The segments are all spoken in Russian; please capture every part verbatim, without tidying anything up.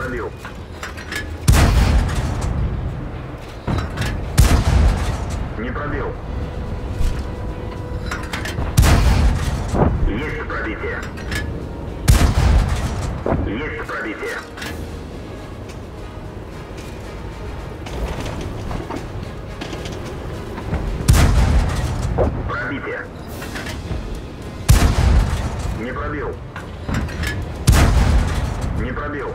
пробил. Не пробил. Есть пробитие. Есть пробитие. Пробитие. Не пробил. Не пробил.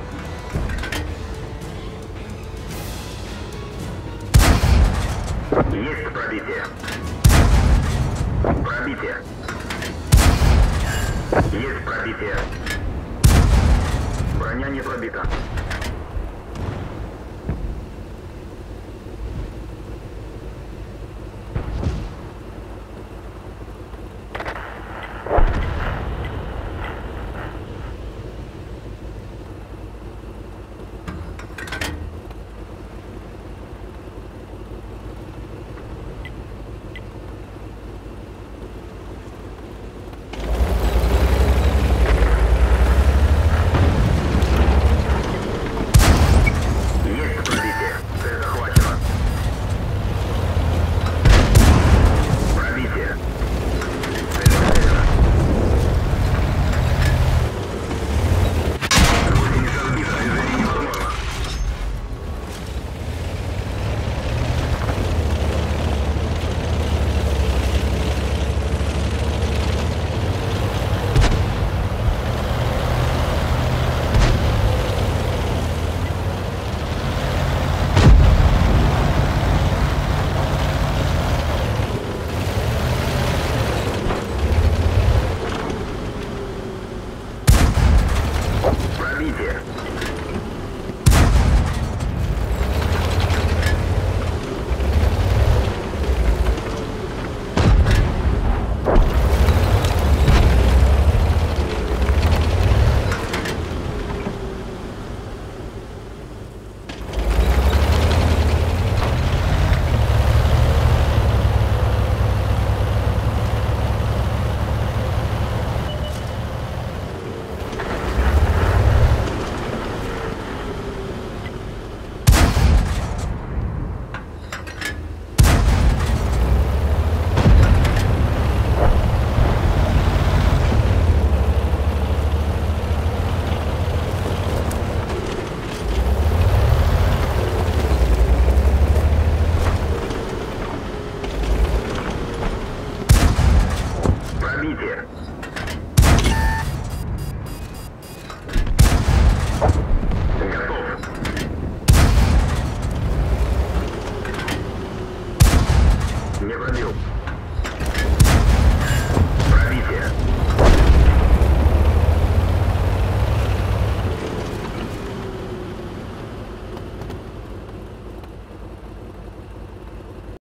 Есть пробитие. Пробитие. Есть пробитие. Броня не пробита.